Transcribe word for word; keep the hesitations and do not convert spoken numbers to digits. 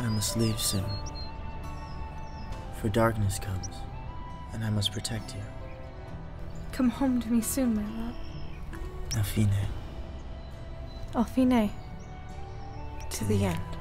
I must leave soon, for darkness comes, and I must protect you. Come home to me soon, my love. Al Fine. Al Fine. To the end.